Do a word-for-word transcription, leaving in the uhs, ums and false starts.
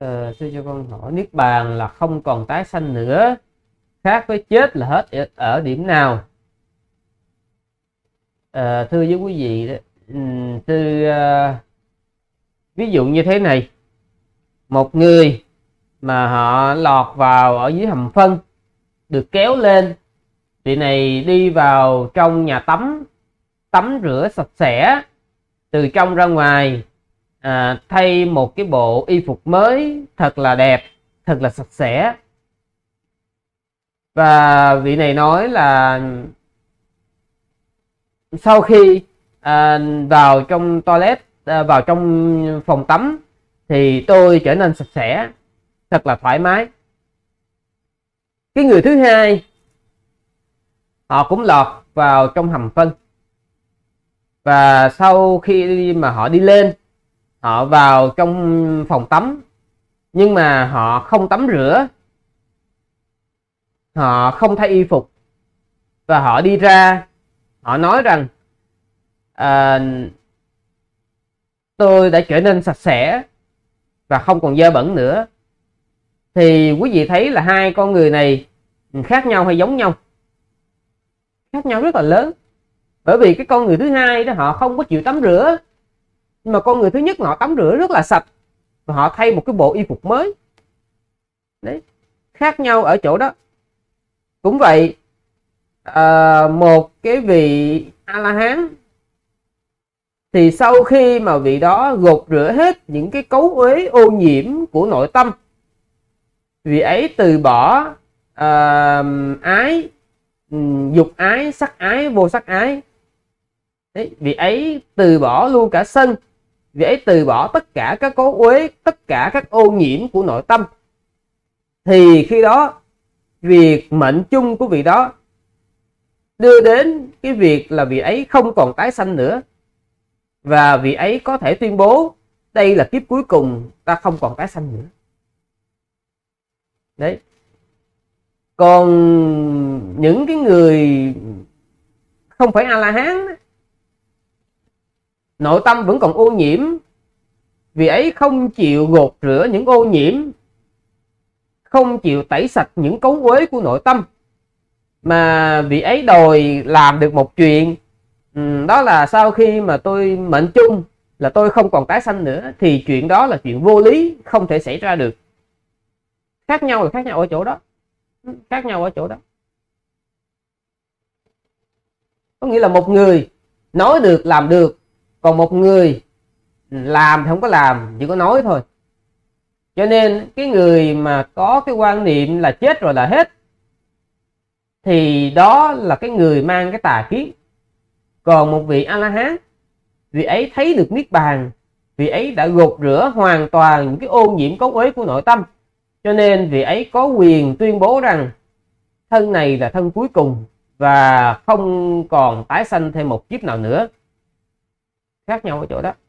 Ờ, sư cho con hỏi, Niết Bàn là không còn tái sanh nữa, khác với chết là hết ở điểm nào? Ờ, thưa với quý vị, thưa, ví dụ như thế này, một người mà họ lọt vào ở dưới hầm phân, được kéo lên, thì này đi vào trong nhà tắm, tắm rửa sạch sẽ từ trong ra ngoài, à, thay một cái bộ y phục mới thật là đẹp, thật là sạch sẽ. Và vị này nói là sau khi à, vào trong toilet, à, vào trong phòng tắm thì tôi trở nên sạch sẽ, thật là thoải mái. Cái người thứ hai, họ cũng lọt vào trong hầm phân, và sau khi mà họ đi lên, họ vào trong phòng tắm, nhưng mà họ không tắm rửa, họ không thay y phục, và họ đi ra, họ nói rằng à, tôi đã trở nên sạch sẽ và không còn dơ bẩn nữa. Thì quý vị thấy là hai con người này khác nhau hay giống nhau? Khác nhau rất là lớn. Bởi vì cái con người thứ hai đó, họ không có chịu tắm rửa, nhưng mà con người thứ nhất họ tắm rửa rất là sạch, và họ thay một cái bộ y phục mới. Đấy, khác nhau ở chỗ đó. Cũng vậy, à, một cái vị A-la-hán thì sau khi mà vị đó gột rửa hết những cái cấu uế ô nhiễm của nội tâm, vị ấy từ bỏ à, ái, dục ái, sắc ái, vô sắc ái. Đấy, vị ấy từ bỏ luôn cả sân, vị ấy từ bỏ tất cả các cố uế, tất cả các ô nhiễm của nội tâm. Thì khi đó, việc mệnh chung của vị đó đưa đến cái việc là vị ấy không còn tái sanh nữa, và vị ấy có thể tuyên bố đây là kiếp cuối cùng, ta không còn tái sanh nữa. Đấy. Còn những cái người không phải A-la-hán, nội tâm vẫn còn ô nhiễm, vì ấy không chịu gột rửa những ô nhiễm, không chịu tẩy sạch những cấu uế của nội tâm, mà vì ấy đòi làm được một chuyện, đó là sau khi mà tôi mệnh chung là tôi không còn tái sanh nữa, thì chuyện đó là chuyện vô lý, không thể xảy ra được. Khác nhau là khác nhau ở chỗ đó. Khác nhau ở chỗ đó. Có nghĩa là một người nói được làm được, còn một người làm thì không có làm, chỉ có nói thôi. Cho nên cái người mà có cái quan niệm là chết rồi là hết, thì đó là cái người mang cái tà kiến. Còn một vị A-la-hán, vị ấy thấy được Niết Bàn, vị ấy đã gột rửa hoàn toàn những cái ô nhiễm cấu uế của nội tâm, cho nên vị ấy có quyền tuyên bố rằng thân này là thân cuối cùng và không còn tái sanh thêm một kiếp nào nữa. Khác nhau ở chỗ đó.